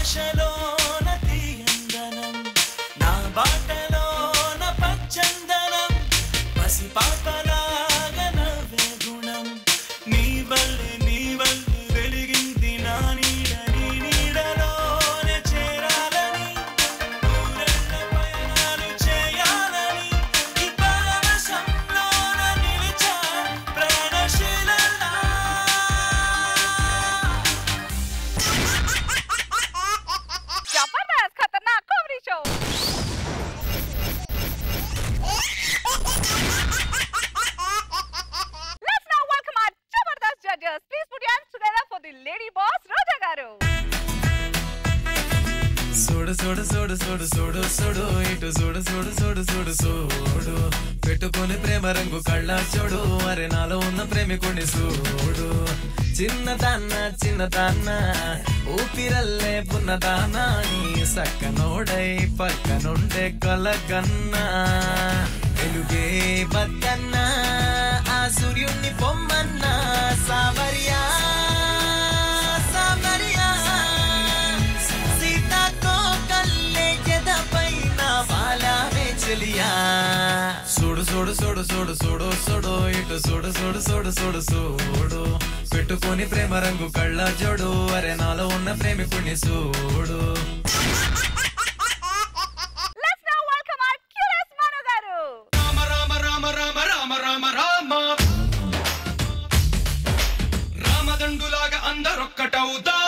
ఆశలోన తీయందనం నా బాటలోన పచ్చందనం పసిపాపలాగ నవ్వే గుణం నీ వల్లే వెలిగింది నా నీడ నీ నీడలోనే చేరాలని ఊరెళ్ళ పయనాలు చేయాలని ఈ పరవశంలోన నిలిచా ప్రాణశీలలా Please put your hands together for the lady boss, Rajagaru. Soda, soda, soda, soda, soda, soda, ito soda, soda, soda, soda, soda. Pettukoni prema rangu kalla chodu, are nalo unna premikuni sodu. Chinna tanna, upiralle punna tanna, nee sakkanodai pakkanunde kalaganna. Eluge bakkanna, aa suryunni pommanna. Savaria, Savaria, Sita ko kalle yada paina wala me chaliya. Sodo, sodo, sodo, sodo, sodo, sodo, ito sodo, sodo, sodo, sodo, sodo. Pettukoni prema rangu kalla jodu, are nalo unna premikunni sodu. Let's now welcome our curious Mano garu. Rama, Rama, Rama, Rama, Rama, Rama, Rama. Andar okkatauda.